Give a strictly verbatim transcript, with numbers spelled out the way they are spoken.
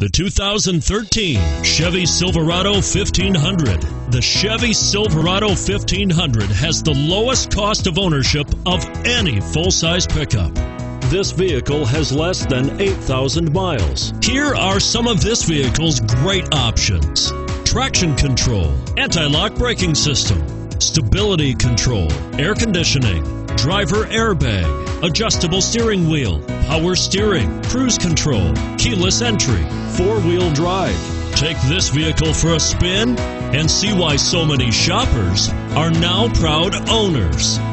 The two thousand thirteen Chevy Silverado fifteen hundred. The Chevy Silverado fifteen hundred has the lowest cost of ownership of any full-size pickup. This vehicle has less than eight thousand miles. Here are some of this vehicle's great options: traction control, anti-lock braking system, stability control, air conditioning, driver airbag, adjustable steering wheel, power steering, cruise control, keyless entry, four-wheel drive. Take this vehicle for a spin and see why so many shoppers are now proud owners.